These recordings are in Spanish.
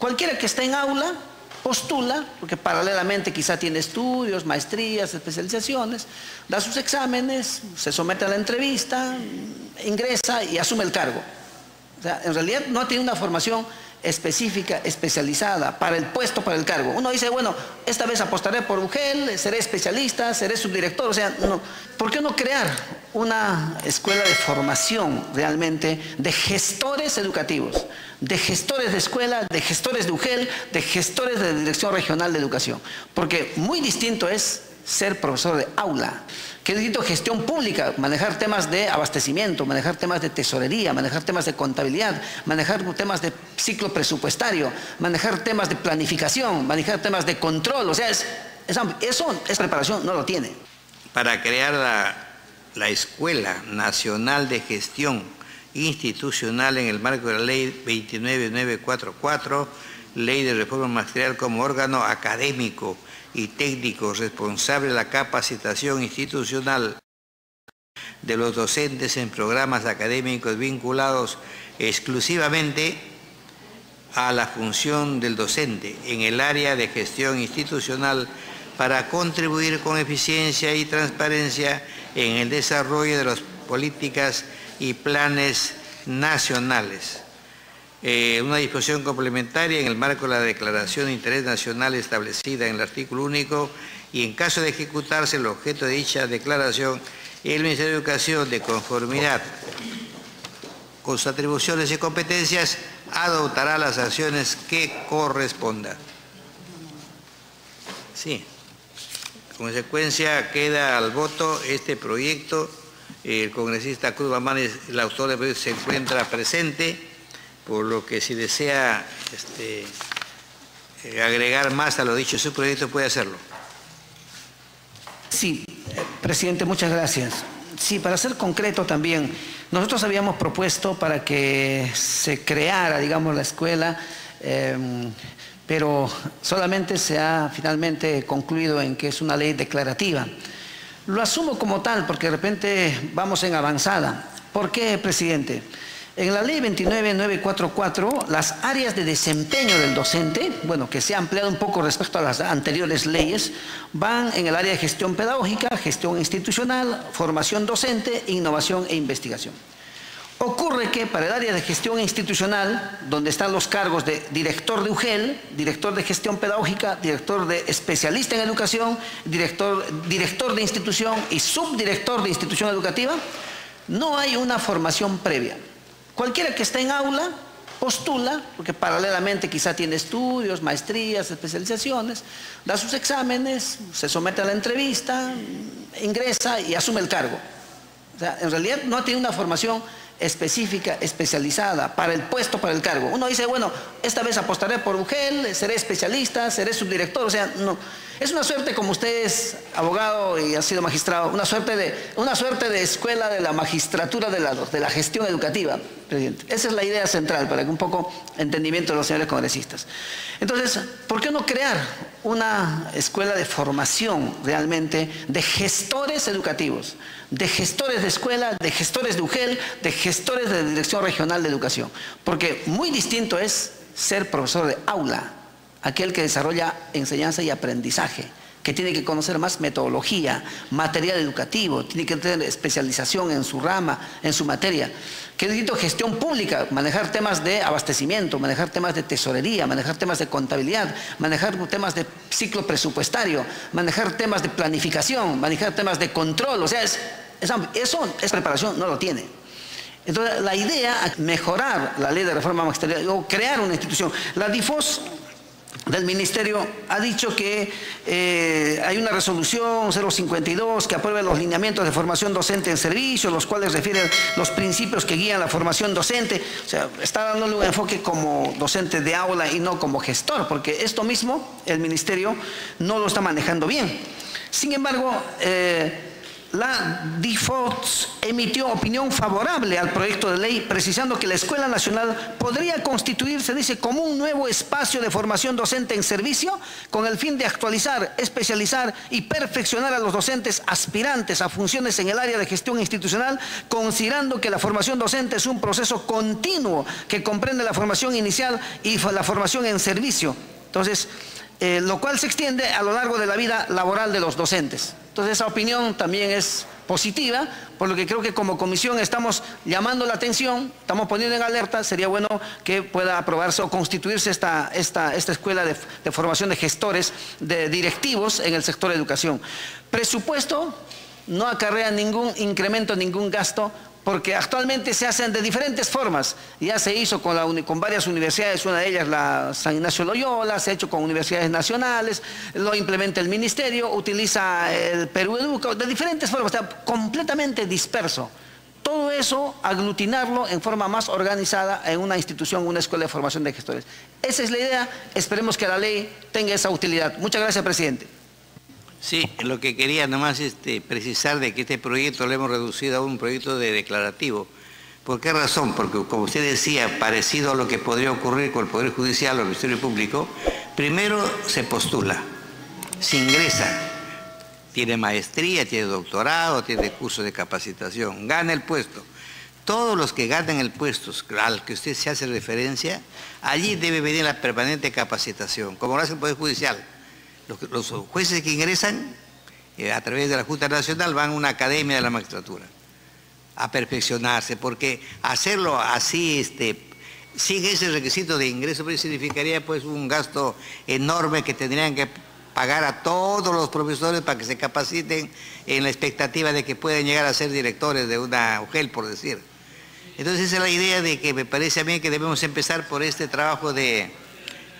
Cualquiera que está en aula postula, porque paralelamente quizá tiene estudios, maestrías, especializaciones, da sus exámenes, se somete a la entrevista, ingresa y asume el cargo. O sea, en realidad no tiene una formación específica, especializada, para el puesto, para el cargo. Uno dice, bueno, esta vez apostaré por UGEL, seré especialista, seré subdirector, o sea, no. ¿Por qué no crear una escuela de formación realmente de gestores educativos, de gestores de escuela, de gestores de UGEL, de gestores de la Dirección Regional de Educación? Porque muy distinto es ser profesor de aula, que es gestión pública, manejar temas de abastecimiento, manejar temas de tesorería, manejar temas de contabilidad, manejar temas de ciclo presupuestario, manejar temas de planificación, manejar temas de control, o sea, eso es preparación, no lo tiene. Para crear la Escuela Nacional de Gestión Institucional en el marco de la Ley 29.944, Ley de Reforma Magisterial como órgano académico y técnico responsable de la capacitación institucional de los docentes en programas académicos vinculados exclusivamente a la función del docente en el área de gestión institucional para contribuir con eficiencia y transparencia en el desarrollo de las políticas y planes nacionales. Una disposición complementaria en el marco de la Declaración de Interés Nacional establecida en el artículo único, y en caso de ejecutarse el objeto de dicha declaración, el Ministerio de Educación, de conformidad con sus atribuciones y competencias, adoptará las acciones que correspondan. Sí. En consecuencia, queda al voto este proyecto. El congresista Cruz Bamanes, el autor del proyecto, se encuentra presente, por lo que si desea agregar más a lo dicho su proyecto, puede hacerlo. Sí, presidente, muchas gracias. Sí, para ser concreto también, nosotros habíamos propuesto para que se creara, digamos, la escuela, pero solamente se ha finalmente concluido en que es una ley declarativa. Lo asumo como tal, porque de repente vamos en avanzada. ¿Por qué, presidente? En la Ley 29.944, las áreas de desempeño del docente, bueno, que se ha ampliado un poco respecto a las anteriores leyes, van en el área de gestión pedagógica, gestión institucional, formación docente, innovación e investigación. Ocurre que para el área de gestión institucional, donde están los cargos de director de UGEL, director de gestión pedagógica, director de especialista en educación, director de institución y subdirector de institución educativa, no hay una formación previa. Cualquiera que está en aula postula, porque paralelamente quizá tiene estudios, maestrías, especializaciones, da sus exámenes, se somete a la entrevista, ingresa y asume el cargo. O sea, en realidad no tiene una formación específica, especializada, para el puesto, para el cargo. Uno dice, bueno, esta vez apostaré por UGEL, seré especialista, seré subdirector, o sea, no. Es una suerte, como usted es abogado y ha sido magistrado, una suerte de escuela de la magistratura de la gestión educativa, presidente. Esa es la idea central, para que un poco entendimiento de los señores congresistas. Entonces, ¿por qué no crear una escuela de formación realmente de gestores educativos, de gestores de escuela, de gestores de UGEL, de gestores de la Dirección Regional de Educación? Porque muy distinto es ser profesor de aula, aquel que desarrolla enseñanza y aprendizaje, que tiene que conocer más metodología, material educativo, tiene que tener especialización en su rama, en su materia, que necesita gestión pública, manejar temas de abastecimiento, manejar temas de tesorería, manejar temas de contabilidad, manejar temas de ciclo presupuestario, manejar temas de planificación, manejar temas de control, o sea, eso es preparación, no lo tiene. Entonces, la idea es mejorar la ley de reforma magisterial o crear una institución. La DIFOS del Ministerio ha dicho que hay una resolución 052 que aprueba los lineamientos de formación docente en servicio, los cuales refieren los principios que guían la formación docente. O sea, está dándole un enfoque como docente de aula y no como gestor, porque esto mismo el Ministerio no lo está manejando bien. Sin embargo, la DIFODS emitió opinión favorable al proyecto de ley, precisando que la Escuela Nacional podría constituirse, dice, como un nuevo espacio de formación docente en servicio, con el fin de actualizar, especializar y perfeccionar a los docentes aspirantes a funciones en el área de gestión institucional, considerando que la formación docente es un proceso continuo que comprende la formación inicial y la formación en servicio. Entonces, lo cual se extiende a lo largo de la vida laboral de los docentes. Entonces, esa opinión también es positiva, por lo que creo que como comisión estamos llamando la atención, estamos poniendo en alerta. Sería bueno que pueda aprobarse o constituirse esta escuela de formación de gestores, de directivos en el sector educación. Presupuesto no acarrea ningún incremento, ningún gasto, porque actualmente se hacen de diferentes formas. Ya se hizo con varias universidades, una de ellas la San Ignacio Loyola, se ha hecho con universidades nacionales, lo implementa el ministerio, utiliza el Perú Educa, de diferentes formas, está completamente disperso. Todo eso, aglutinarlo en forma más organizada en una institución, una escuela de formación de gestores. Esa es la idea, esperemos que la ley tenga esa utilidad. Muchas gracias, presidente. Sí, lo que quería nomás precisar de que este proyecto lo hemos reducido a un proyecto de declarativo. ¿Por qué razón? Porque, como usted decía, parecido a lo que podría ocurrir con el Poder Judicial o el Ministerio Público, primero se postula, se ingresa, tiene maestría, tiene doctorado, tiene cursos de capacitación, gana el puesto. Todos los que ganan el puesto al que usted se hace referencia, allí debe venir la permanente capacitación, como lo hace el Poder Judicial. Los jueces que ingresan a través de la Junta Nacional van a una academia de la magistratura a perfeccionarse, porque hacerlo así, sin ese requisito de ingreso, pues, significaría pues un gasto enorme que tendrían que pagar a todos los profesores para que se capaciten en la expectativa de que puedan llegar a ser directores de una UGEL, por decir. Entonces esa es la idea de que me parece a mí que debemos empezar por este trabajo de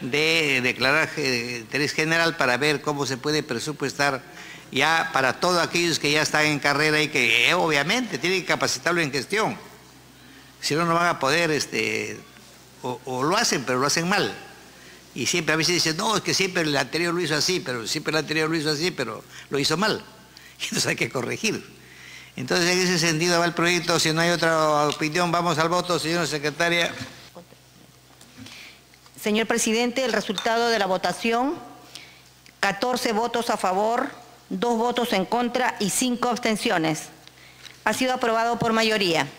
declarar interés general para ver cómo se puede presupuestar ya para todos aquellos que ya están en carrera y que obviamente tienen que capacitarlo en gestión, si no, no van a poder, o lo hacen, pero lo hacen mal, y siempre a veces dicen, no, es que siempre el anterior lo hizo así, pero lo hizo mal, entonces hay que corregir. Entonces en ese sentido va el proyecto. Si no hay otra opinión, vamos al voto, señora secretaria. Señor presidente, el resultado de la votación, 14 votos a favor, 2 votos en contra y 5 abstenciones. Ha sido aprobado por mayoría.